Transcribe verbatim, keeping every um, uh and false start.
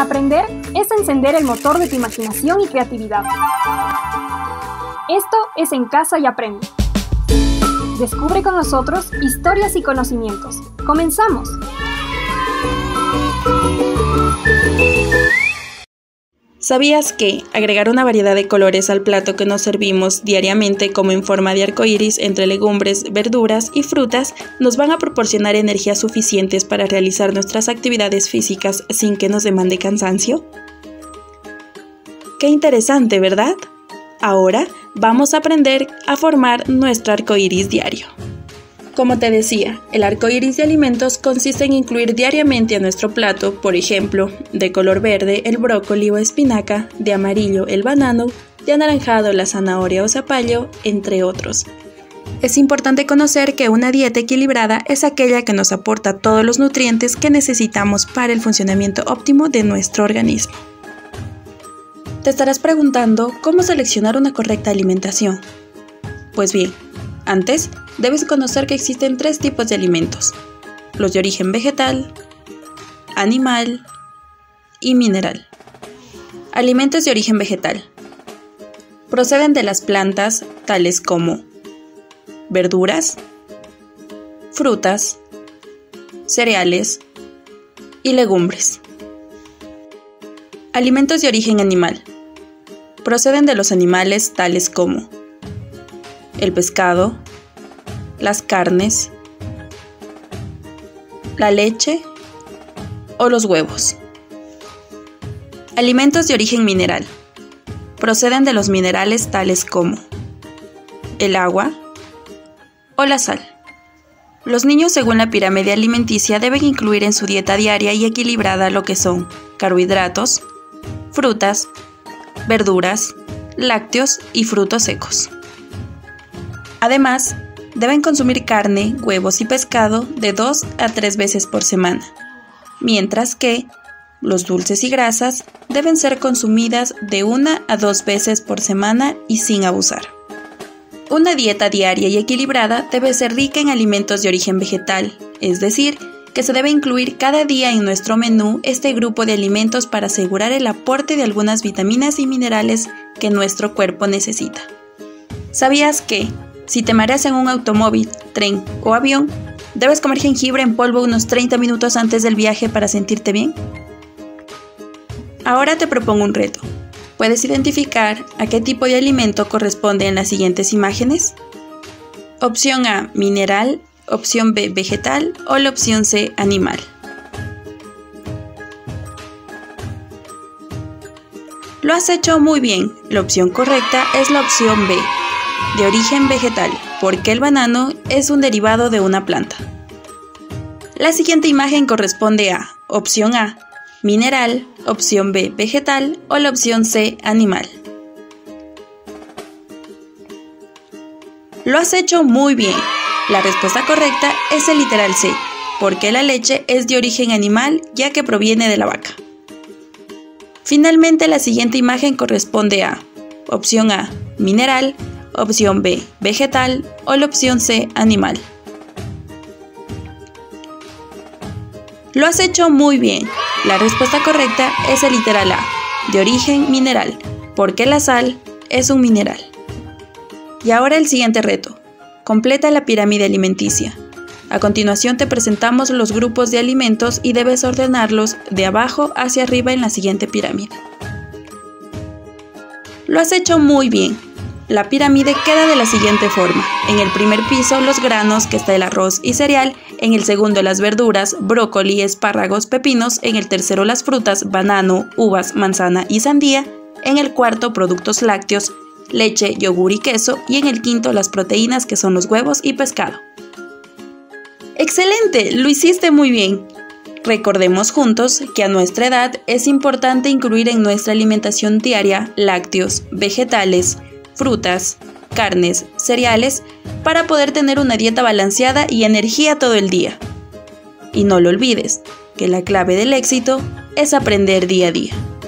Aprender es encender el motor de tu imaginación y creatividad. Esto es En Casa y Aprende. Descubre con nosotros historias y conocimientos. ¡Comenzamos! ¿Sabías que agregar una variedad de colores al plato que nos servimos diariamente, como en forma de arcoíris entre legumbres, verduras y frutas, nos van a proporcionar energías suficientes para realizar nuestras actividades físicas sin que nos demande cansancio? ¡Qué interesante!, ¿verdad? Ahora vamos a aprender a formar nuestro arcoíris diario. Como te decía, el arcoíris de alimentos consiste en incluir diariamente a nuestro plato, por ejemplo, de color verde el brócoli o espinaca, de amarillo el banano, de anaranjado la zanahoria o zapallo, entre otros. Es importante conocer que una dieta equilibrada es aquella que nos aporta todos los nutrientes que necesitamos para el funcionamiento óptimo de nuestro organismo. Te estarás preguntando cómo seleccionar una correcta alimentación. Pues bien, antes, debes conocer que existen tres tipos de alimentos: los de origen vegetal, animal y mineral. Alimentos de origen vegetal. Proceden de las plantas, tales como verduras, frutas, cereales y legumbres. Alimentos de origen animal. Proceden de los animales, tales como el pescado, las carnes, la leche o los huevos. Alimentos de origen mineral. Proceden de los minerales tales como el agua o la sal. Los niños, según la pirámide alimenticia, deben incluir en su dieta diaria y equilibrada lo que son carbohidratos, frutas, verduras, lácteos y frutos secos. Además, deben consumir carne, huevos y pescado de dos a tres veces por semana, mientras que los dulces y grasas deben ser consumidas de una a dos veces por semana y sin abusar. Una dieta diaria y equilibrada debe ser rica en alimentos de origen vegetal, es decir, que se debe incluir cada día en nuestro menú este grupo de alimentos para asegurar el aporte de algunas vitaminas y minerales que nuestro cuerpo necesita. ¿Sabías que si te mareas en un automóvil, tren o avión, debes comer jengibre en polvo unos treinta minutos antes del viaje para sentirte bien? Ahora te propongo un reto. ¿Puedes identificar a qué tipo de alimento corresponde en las siguientes imágenes? Opción A, mineral, opción B, vegetal o la opción C, animal. Lo has hecho muy bien. La opción correcta es la opción B, de origen vegetal, porque el banano es un derivado de una planta. La siguiente imagen corresponde a opción A, mineral, opción B, vegetal o la opción C, animal. Lo has hecho muy bien. La respuesta correcta es el literal C, porque la leche es de origen animal ya que proviene de la vaca. Finalmente, la siguiente imagen corresponde a opción A, mineral, opción B, vegetal o la opción C, animal. Lo has hecho muy bien. La respuesta correcta es el literal A, de origen mineral, porque la sal es un mineral. Y ahora el siguiente reto. Completa la pirámide alimenticia. A continuación te presentamos los grupos de alimentos y debes ordenarlos de abajo hacia arriba en la siguiente pirámide. Lo has hecho muy bien. La pirámide queda de la siguiente forma: en el primer piso los granos, que está el arroz y cereal; en el segundo las verduras, brócoli, espárragos, pepinos; en el tercero las frutas, banano, uvas, manzana y sandía; en el cuarto productos lácteos, leche, yogur y queso; y en el quinto las proteínas, que son los huevos y pescado. ¡Excelente! ¡Lo hiciste muy bien! Recordemos juntos que a nuestra edad es importante incluir en nuestra alimentación diaria lácteos, vegetales, frutas, carnes, cereales, para poder tener una dieta balanceada y energía todo el día. Y no lo olvides, que la clave del éxito es aprender día a día.